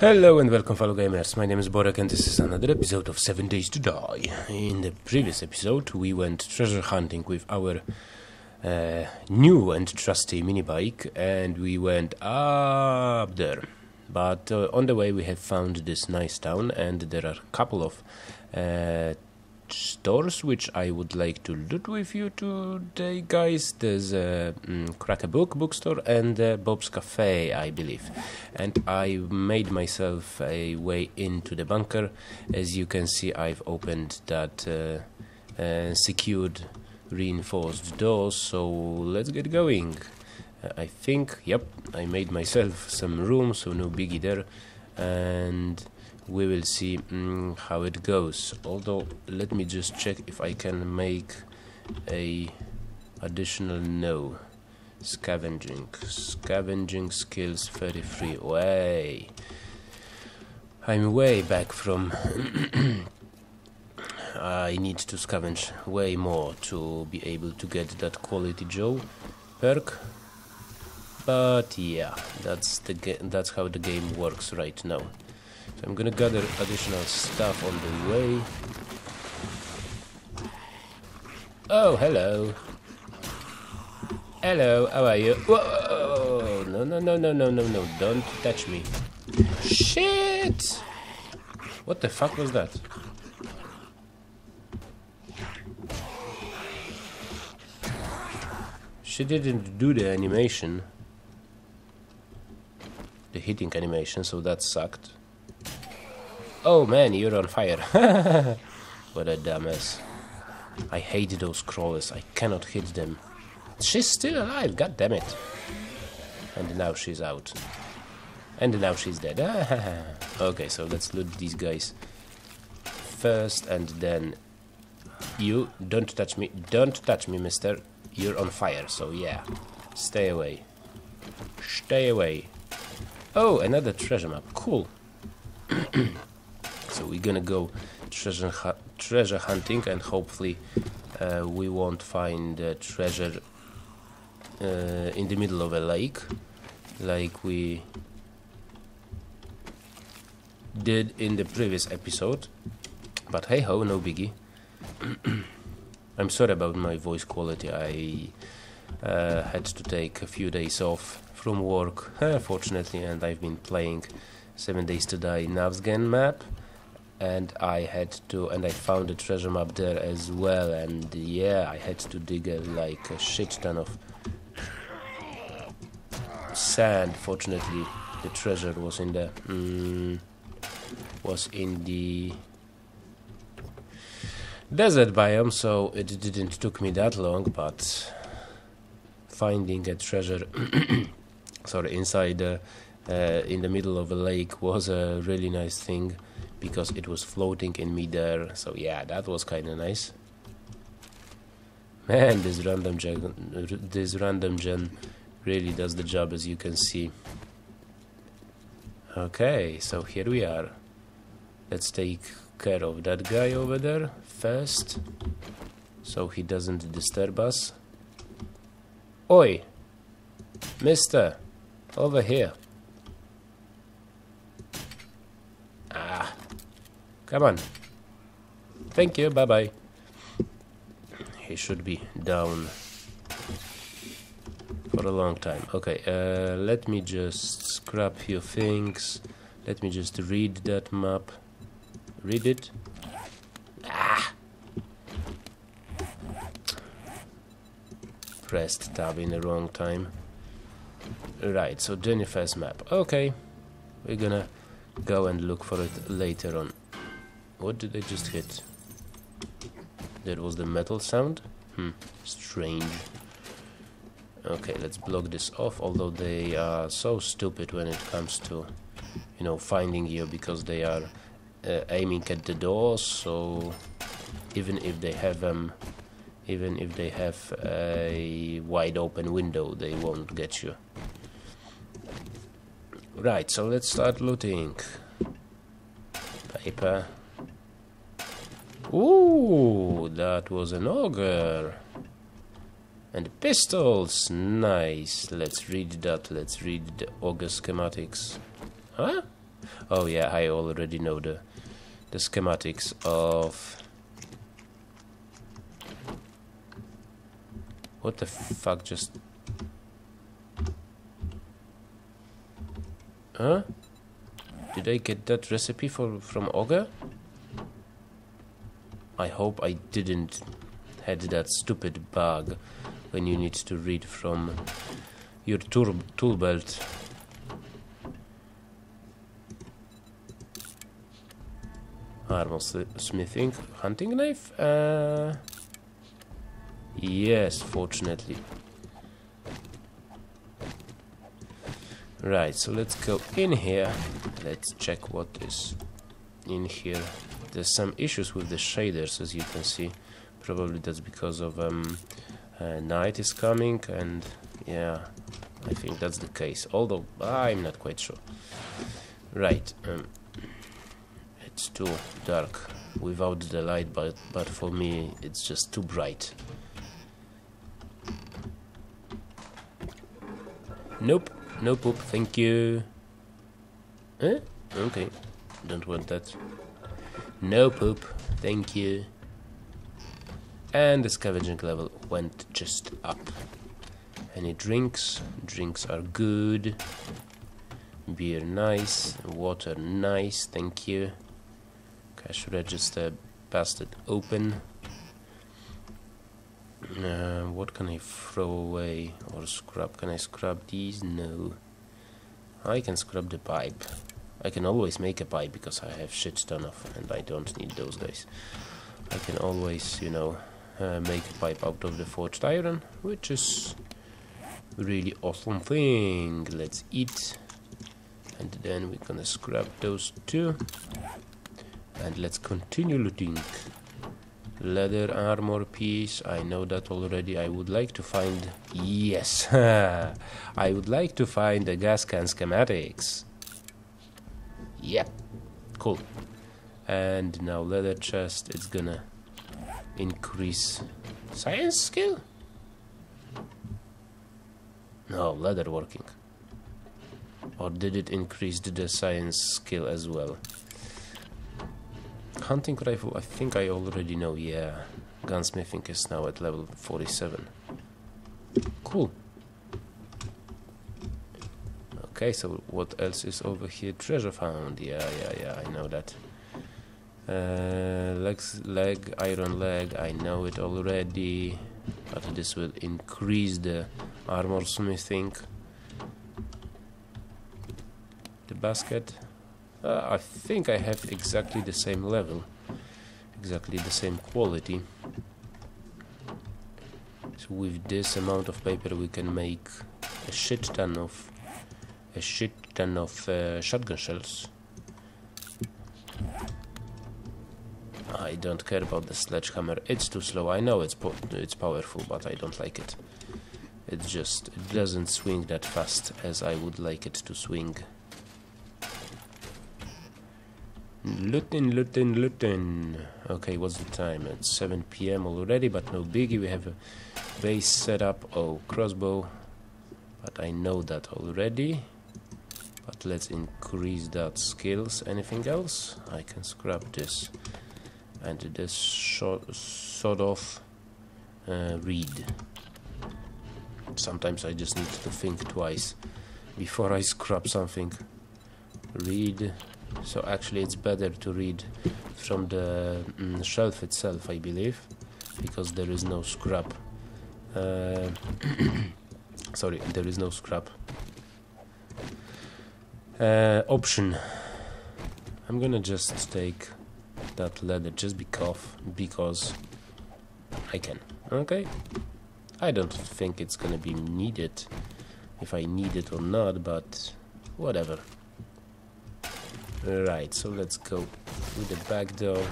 Hello and welcome, fellow gamers. My name is BoreK and this is another episode of 7 Days To Die. In the previous episode we went treasure hunting with our new and trusty minibike, and we went up there. But on the way we have found this nice town, and there are a couple of stores which I would like to loot with you today, guys. There's a Crack a Book bookstore and Bob's Cafe, I believe. And I made myself a way into the bunker. As you can see, I've opened that secured reinforced door, so let's get going. I think, yep, I made myself some room, so no biggie there, and we will see how it goes. Although let me just check if I can make a additional no. Scavenging skills 33. Way, I'm way back from I need to scavenge way more to be able to get that quality Joe perk. But yeah, that's how the game works right now. So I'm gonna gather additional stuff on the way. Oh, hello. Hello, how are you? Whoa! No, no, no, no, no, no, no! Don't touch me! Shit! What the fuck was that? She didn't do the animation, the hitting animation, so that sucked. Oh man, you're on fire. What a dumbass. I hate those crawlers, I cannot hit them. She's still alive, god damn it. And now she's out. And now she's dead. Okay, so let's loot these guys first, and then you don't touch me. Don't touch me, mister. You're on fire, so yeah. Stay away. Stay away. Oh, another treasure map. Cool. So we're gonna go treasure hunting, and hopefully we won't find treasure in the middle of a lake like we did in the previous episode. But hey ho, no biggie. I'm sorry about my voice quality. I had to take a few days off from work, fortunately, and I've been playing 7 Days To Die Navezgane map. And I found a treasure map there as well, and yeah, I had to dig like a shit ton of sand. Fortunately, the treasure was in the desert biome, so it didn't took me that long. But finding a treasure, sorry, inside in the middle of a lake was a really nice thing, because it was floating in midair, so yeah, that was kinda nice. Man, this random gen really does the job, as you can see. Okay, so here we are. Let's take care of that guy over there first, so he doesn't disturb us. Oi! Mister! Over here! Come on. Thank you, bye-bye. He should be down for a long time. Okay, let me just scrap a few things. Let me just read that map. Read it. Ah! Pressed tab in the wrong time. Right, so Jennifer's map. Okay, we're gonna go and look for it later on. What did I just hit? That was the metal sound? Strange. Okay, let's block this off, although they are so stupid when it comes to, you know, finding you, because they are aiming at the doors. So even if they have a wide open window, they won't get you. Right, so let's start looting. Paper. Ooh, that was an auger. And pistols, nice. Let's read the auger schematics. Huh? Oh yeah, I already know the schematics of... What the fuck just... Huh? Did I get that recipe from Ogre? I hope I didn't had that stupid bug when you need to read from your tool belt. Armor smithing, hunting knife? Yes, fortunately. Right, so let's go in here. Let's check what is in here. There's some issues with the shaders, as you can see. Probably that's because of night is coming, and yeah, I think that's the case, although I'm not quite sure. Right, it's too dark without the light, but for me it's just too bright. Nope, no poop, thank you. Eh? Okay, don't want that. No poop, thank you. And the scavenging level went just up. Any drinks? Drinks are good. Beer nice, water nice, thank you. Cash register busted open. What can I throw away or scrub? Can I scrub these? No. I can scrub the pipe. I can always make a pipe because I have shit ton of, and I don't need those guys. I can always, you know, make a pipe out of the forged iron, which is really awesome thing. Let's eat, and then we're gonna scrap those two, and let's continue looting. Leather armor piece, I know that already. I would like to find, yes, I would like to find the gas can schematics. Yeah, cool. And now leather chest, it's gonna increase science skill? No, leather working. Or did it increase the science skill as well? Hunting rifle, I think I already know, yeah. Gunsmithing is now at level 47. Cool. Okay, so what else is over here? Treasure found, yeah, I know that. Leg, iron leg, I know it already, but this will increase the armor smithing. The basket, I think I have exactly the same level, exactly the same quality. So with this amount of paper we can make a shit ton of shotgun shells. I don't care about the sledgehammer, it's too slow. I know it's powerful, but I don't like it. It's just, it doesn't swing that fast as I would like it to swing. Lootin'. Okay, what's the time? It's 7 p.m. already, but no biggie. We have a base set up. Oh, crossbow. But I know that already. But let's increase that skills. Anything else? I can scrap this. And this sort of read. Sometimes I just need to think twice before I scrap something. Read. So actually it's better to read from the shelf itself, I believe, because there is no scrap. Sorry, there is no scrap option. I'm gonna just take that leather just because I can. Okay, I don't think it's gonna be needed, if I need it or not, but whatever. Right, so let's go through the back door.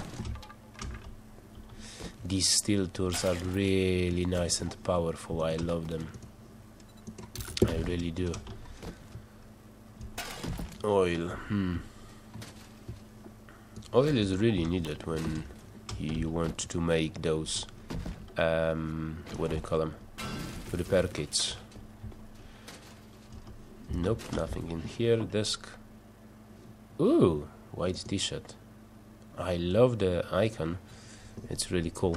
These steel tools are really nice and powerful. I love them, I really do. Oil, oil is really needed when you want to make those, what do you call them, repair kits. Nope, nothing in here. Desk, Ooh, white t-shirt. I love the icon. It's really cool.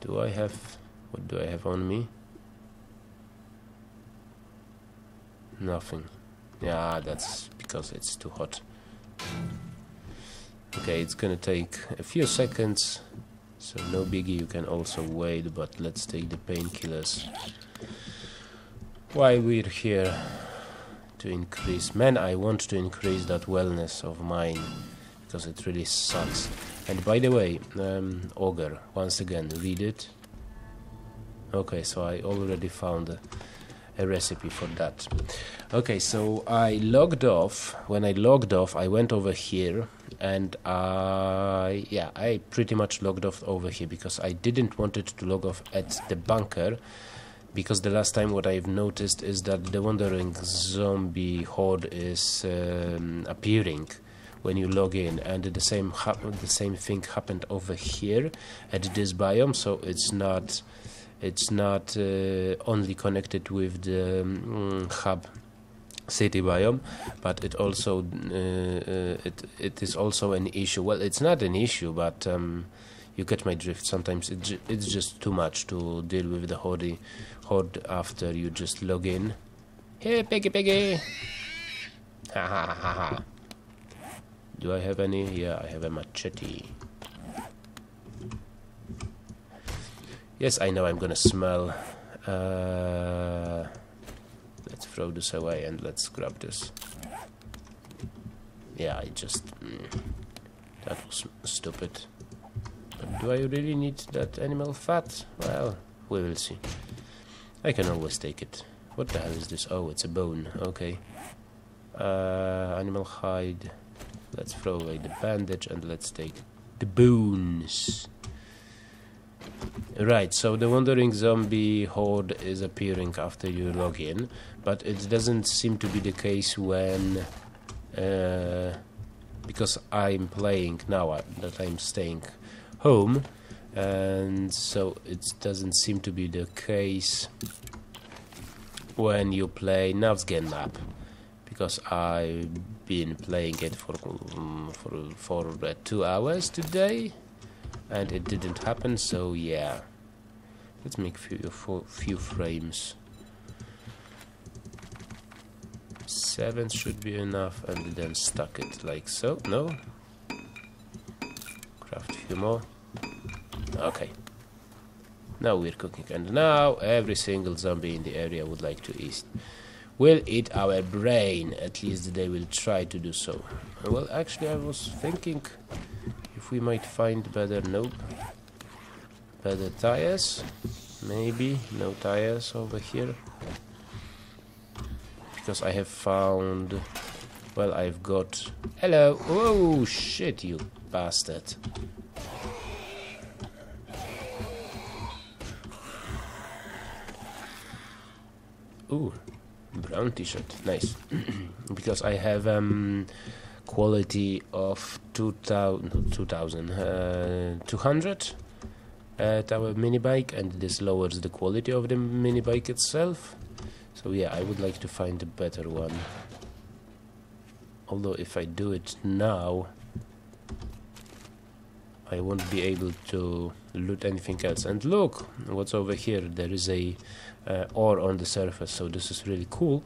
Do I have... what do I have on me? Nothing. Yeah, that's because it's too hot. Okay, it's gonna take a few seconds, so no biggie, you can also wait, but let's take the painkillers while we're here to increase. Man, I want to increase that wellness of mine, because it really sucks. And by the way, Ogre, once again, read it. Okay, so I already found a recipe for that. Okay, so I logged off. When I logged off, I went over here, and I pretty much logged off over here because I didn't want it to log off at the bunker, because the last time what I've noticed is that the wandering zombie horde is appearing when you log in, and the same thing happened over here at this biome, so it's not only connected with the hub city biome, but it also it is also an issue. Well, it's not an issue, but you get my drift. Sometimes it's just too much to deal with the horde after you just log in. Hey, piggy! Ha ha ha ha. Do I have any? Yeah, I have a machete. Yes, I know I'm gonna smell. Let's throw this away and let's grab this. Yeah, that was stupid. But do I really need that animal fat? Well, we will see. I can always take it. What the hell is this? Oh, it's a bone. Okay. Animal hide. Let's throw away the bandage and let's take the bones. Right, so the wandering zombie horde is appearing after you log in, but it doesn't seem to be the case when because I'm playing now that I'm staying home, and so it doesn't seem to be the case when you play Navezgane map, because I've been playing it for 2 hours today. And it didn't happen, so yeah. Let's make few frames. 7 should be enough, and then stack it like so. No. Craft a few more. Okay. Now we're cooking, and now every single zombie in the area would like to eat. We'll eat our brain. At least they will try to do so. Well, actually, I was thinking. We might find better, nope, better tires, maybe, no tires over here, because I have found, well, I've got, hello, oh shit, you bastard, ooh, brown t-shirt, nice, because I have, quality of 200 at our minibike, and this lowers the quality of the minibike itself. So yeah, I would like to find a better one. Although if I do it now, I won't be able to loot anything else. And look, what's over here? There is a ore on the surface, so this is really cool.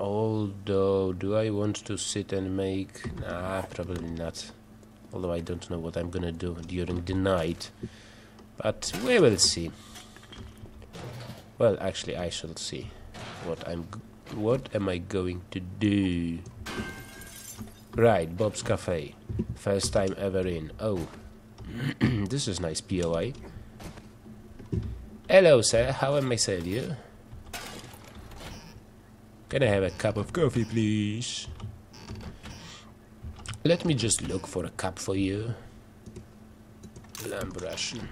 Although, do I want to sit and make... Nah, probably not. Although I don't know what I'm gonna do during the night. But we will see. Well, actually, I shall see. What am I going to do? Right, Bob's Cafe. First time ever in. Oh. This is nice POI. Hello, sir. How am I serve you? Can I have a cup of coffee, please? Let me just look for a cup for you. Lamb Russian.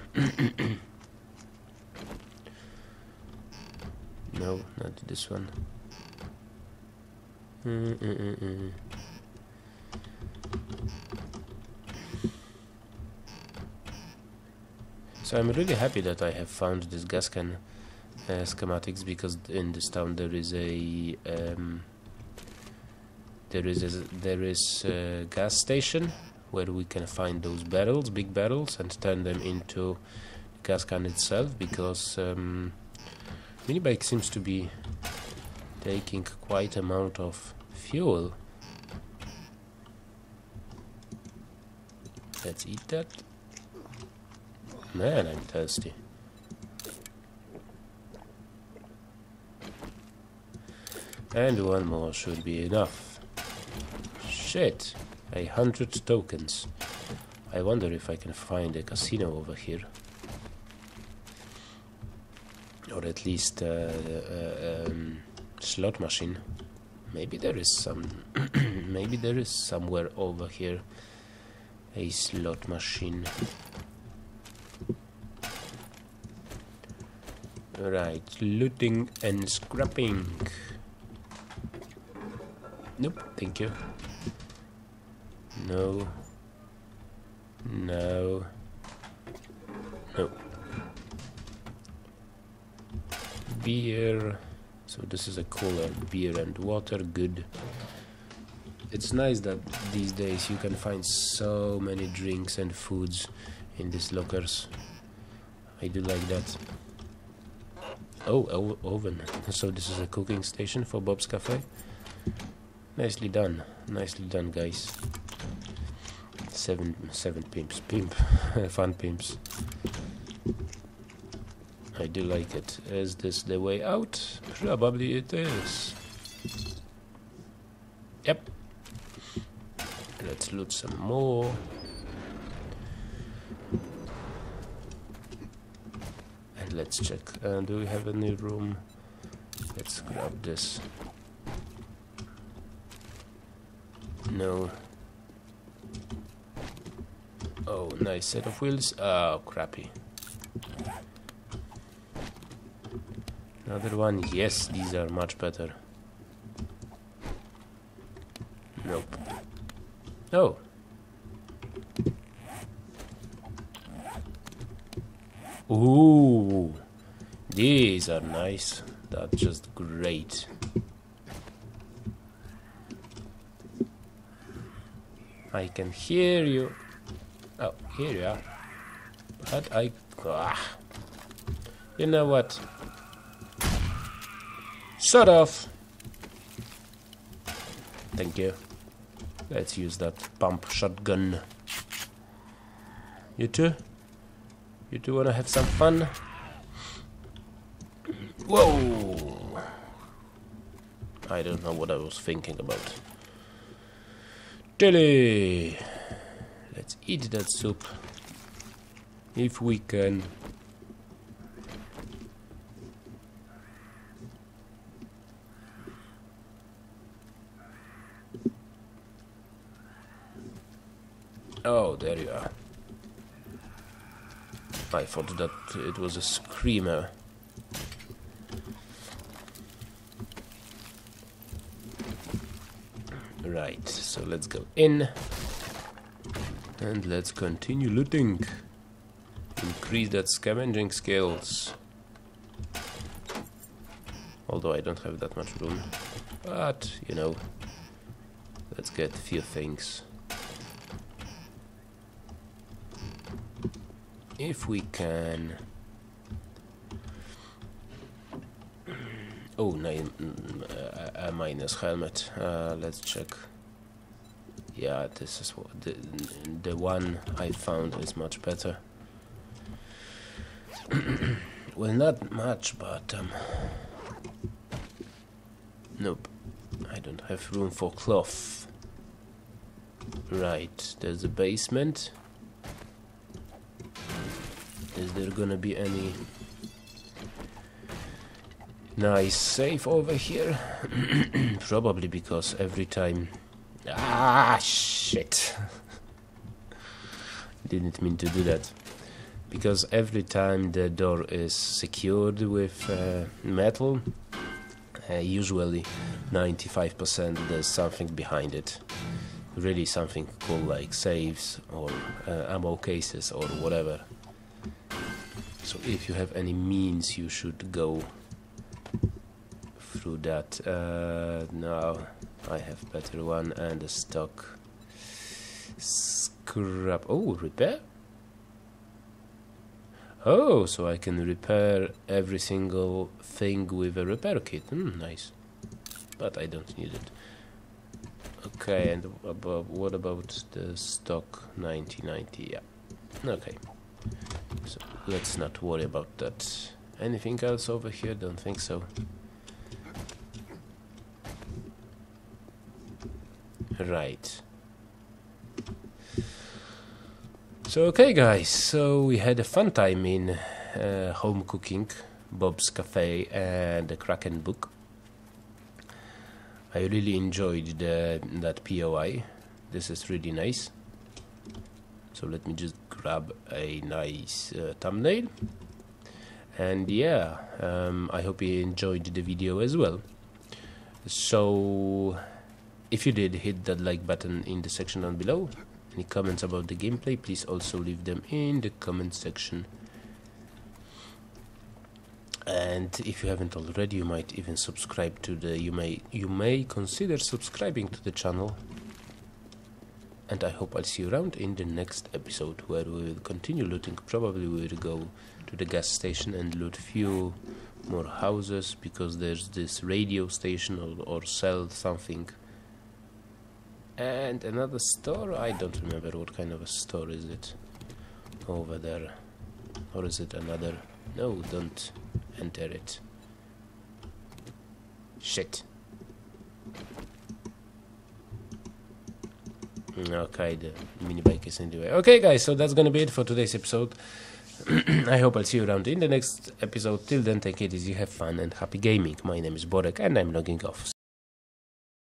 No, not this one. So I'm really happy that I have found this gas can. Schematics, because in this town there is a There is a gas station where we can find those barrels, big barrels, and turn them into gas can itself, because minibike seems to be taking quite amount of fuel. Let's eat that. Man, I'm thirsty. And one more should be enough. Shit, 100 tokens. I wonder if I can find a casino over here. Or at least slot machine. Maybe there is some. Maybe there is somewhere over here a slot machine. Right, looting and scrapping. Nope, thank you. No. No. No. Beer. So this is a cooler. Beer and water, good. It's nice that these days you can find so many drinks and foods in these lockers. I do like that. Oh, oven. So this is a cooking station for Bob's Cafe. Nicely done, guys. Seven pimps, pimp, fun pimps. I do like it. Is this the way out? Probably it is. Yep. Let's loot some more. And let's check. Do we have any room? Let's grab this. No. Oh, nice set of wheels. Oh, crappy. Another one. Yes, these are much better. Nope. Oh. Ooh. These are nice. That's just great. I can hear you. Oh, here you are. But I... Ah. You know what? Shut off! Thank you. Let's use that pump shotgun. You too? You too wanna have some fun? Whoa! I don't know what I was thinking about. Tilly! Let's eat that soup. If we can. Oh, there you are. I thought that it was a screamer. Right, so let's go in and let's continue looting. Increase that scavenging skills. Although I don't have that much room. But, you know, let's get a few things. If we can... Oh, nine, a minus helmet. Let's check. Yeah, this is what the one I found is much better. Well, not much, but nope. I don't have room for cloth. Right, there's a basement. Is there gonna be any? Nice safe over here. Probably because every time... Ah, shit. Didn't mean to do that. Because every time the door is secured with metal, usually 95% there's something behind it. Really something cool, like safes or ammo cases or whatever. So if you have any means, you should go through that. No, I have better one and a stock scrap. Oh, repair? Oh, so I can repair every single thing with a repair kit. Nice. But I don't need it. Okay, and above, what about the stock 9090? Yeah. Okay. So let's not worry about that. Anything else over here? Don't think so. Right. So okay guys, so we had a fun time in home cooking, Bob's Cafe and the Crack a Book. I really enjoyed that POI. This is really nice. So let me just grab a nice thumbnail. And yeah, I hope you enjoyed the video as well. So if you did, hit that like button in the section down below. Any comments about the gameplay, please also leave them in the comment section. And if you haven't already, you might even subscribe to the you may consider subscribing to the channel. And I hope I'll see you around in the next episode, where we will continue looting. Probably we will go to the gas station and loot few more houses, because there's this radio station or sell something. And another store, I don't remember what kind of a store is it over there. Or is it another? No, don't enter it. Shit. Okay, the minibike is in the way. Okay guys, so that's gonna be it for today's episode. I hope I'll see you around in the next episode. Till then, take it easy, have fun and happy gaming. My name is BoreK and I'm logging off.